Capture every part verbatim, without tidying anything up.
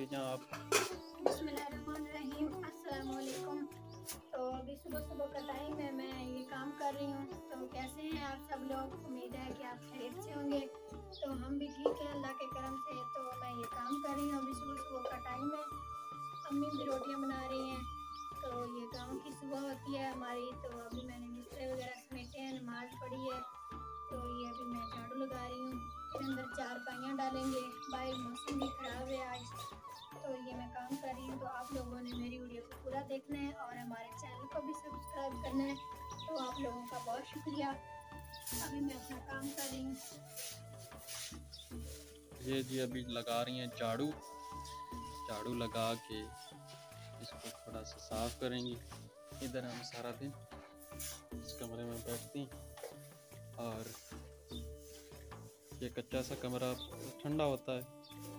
के जहाँ आप। बिस्मिल्लाहिर्रहमानिर्रहीम, अस्सलामुअलैकुम। तो अभी सुबह सुबह का टाइम है, मैं ये काम कर रही हूँ। तो कैसे हैं आप सब लोग? उम्मीद है कि आप खैरियत से होंगे। तो हम भी ठीक हैं अल्लाह के करम से। तो मैं ये काम कर रही हूँ, अभी सुबह सुबह का टाइम है। अम्मी भी रोटियाँ बना रही हैं। तो ये गाँव की सुबह होती है हमारी। तो अभी मैंने बिस्तर वगैरह समेटे हैं, नमाज पढ़ी है। तो ये अभी मैं झाड़ू लगा रही हूँ, फिर अंदर चार पाइयाँ डालेंगे। बाहर मौसम भी ख़राब है आज। तो ये मैं काम कर रही हूँ। तो आप लोगों ने मेरी वीडियो को पूरा देखना है और हमारे चैनल को भी सब्सक्राइब करना है। तो आप लोगों का बहुत शुक्रिया। अभी मैं अपना काम कर रही हूँ। ये जी अभी लगा रही हैं झाड़ू। झाड़ू लगा के इसको थोड़ा सा साफ करेंगी। इधर हम सारा दिन इस कमरे में बैठते हैं और ये कच्चा सा कमरा ठंडा होता है,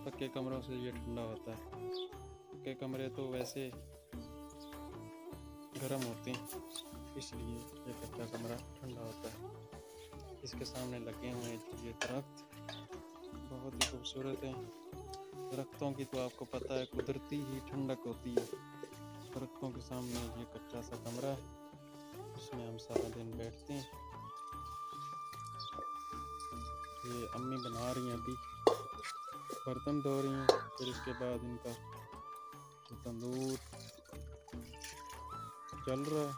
पक्के कमरों से ये ठंडा होता है। पक्के कमरे तो वैसे गर्म होते हैं, इसलिए ये कच्चा कमरा ठंडा होता है। इसके सामने लगे हुए ये दरख्त बहुत ही खूबसूरत हैं। दरख्तों की तो आपको पता है कुदरती ही ठंडक होती है। दरख्तों के सामने ये कच्चा सा कमरा है, इसमें हम सारा दिन बैठते हैं। ये अम्मी बना रही हैं, अभी बर्तन धो रही हैं, फिर इसके बाद इनका तंदूर चल रहा है,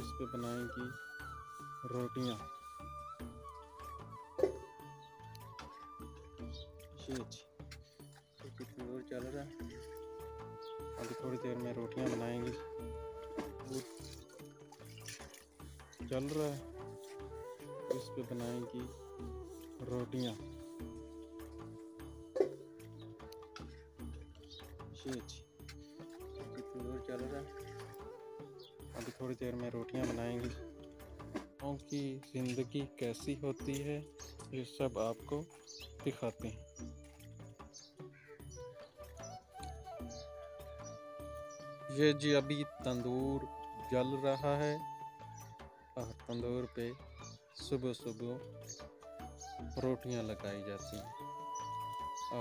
इस पर बनाएंगी रोटियाँ। तंदूर चल रहा है, अभी थोड़ी देर में रोटियाँ बनाएंगी। चल रहा है, इस पे बनाएंगी रोटियाँ। चल रहा है, अभी थोड़ी देर में रोटियाँ बनाएंगी। गाँव की जिंदगी कैसी होती है ये सब आपको दिखाते हैं। ये जी अभी तंदूर जल रहा है और तंदूर पे सुबह सुबह रोटियां लगाई जाती हैं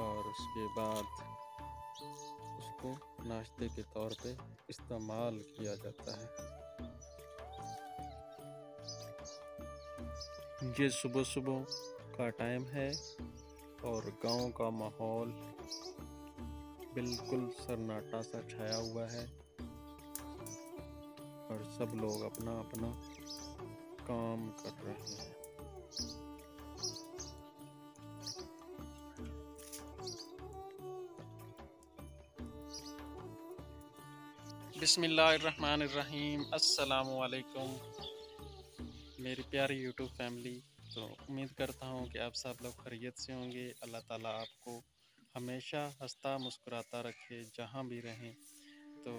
और उसके बाद उसको नाश्ते के तौर पे इस्तेमाल किया जाता है। ये सुबह सुबह का टाइम है और गांव का माहौल बिल्कुल सन्नाटा सा छाया हुआ है और सब लोग अपना अपना काम कर रहे हैं। बिस्मिल्लाहिर्रहमानिर्रहीम, अस्सलामुअलैकुम मेरी प्यारी यूट्यूब फैमिली। तो उम्मीद करता हूँ कि आप सब लोग खैरियत से होंगे। अल्लाह ताला आपको हमेशा हंसता मुस्कुराता रखे जहाँ भी रहें। तो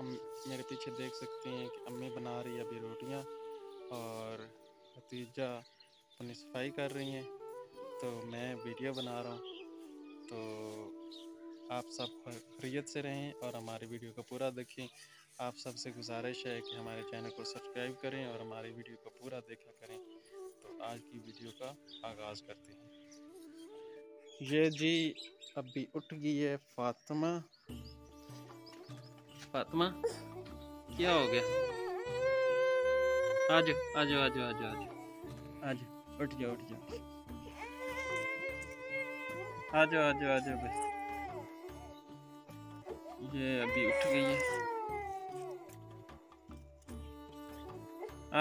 हम मेरे पीछे देख सकते हैं कि अम्मी बना रही है अभी रोटियाँ और भतीजा अपनी सफाई कर रही हैं। तो मैं वीडियो बना रहा हूँ। तो आप सब खैरियत से रहें और हमारे वीडियो को पूरा देखें। आप सब से गुजारिश है कि हमारे चैनल को सब्सक्राइब करें और हमारे वीडियो को पूरा देखा करें। तो आज की वीडियो का आगाज़ करते हैं। ये जी अभी उठ गई है फातिमा। फातिमा क्या हो गया? आजो आजो आजो आजो आजो आजो उठ जाओ उठ जाओ आजो आजो आजो भाई। ये अभी उठ गई है।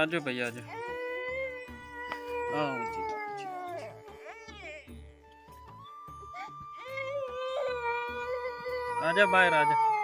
आजो भाई आजो आओ जी। आजा बाहर आजा।